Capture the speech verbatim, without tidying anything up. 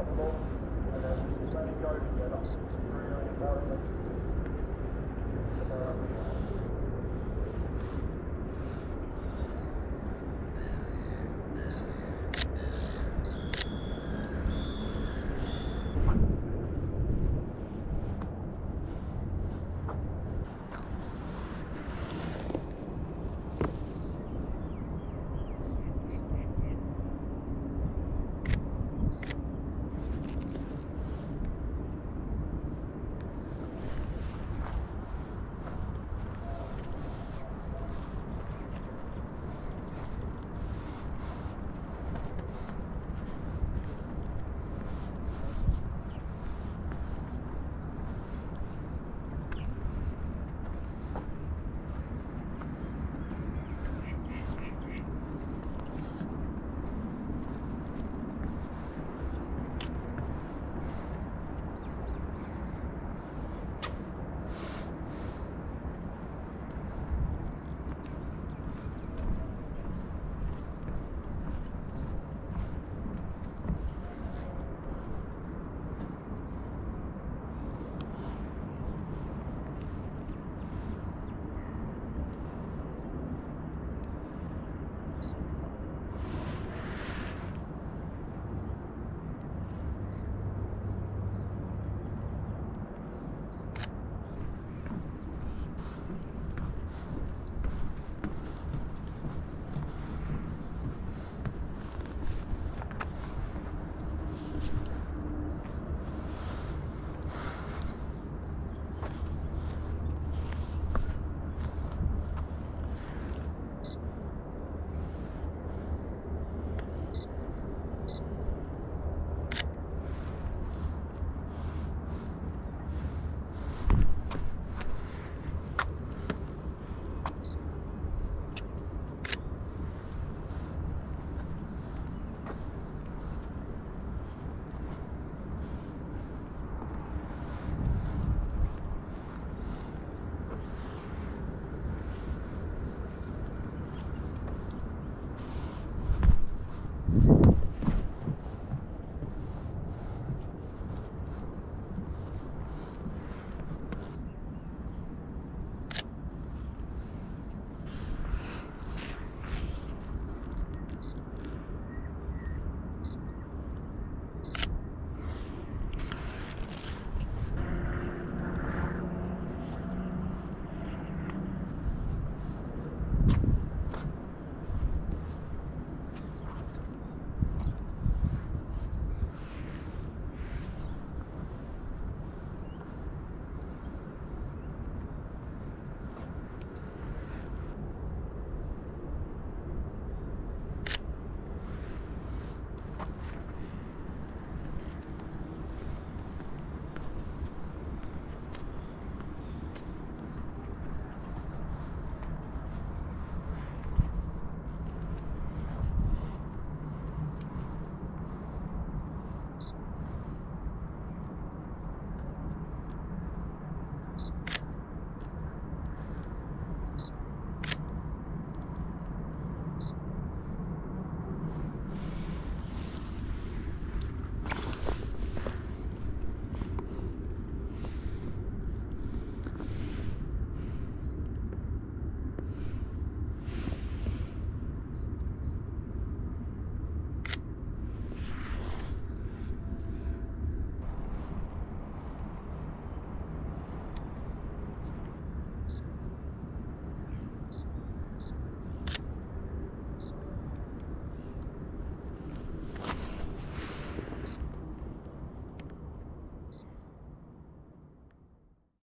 possible, and then let it go together. It's really important. Uh,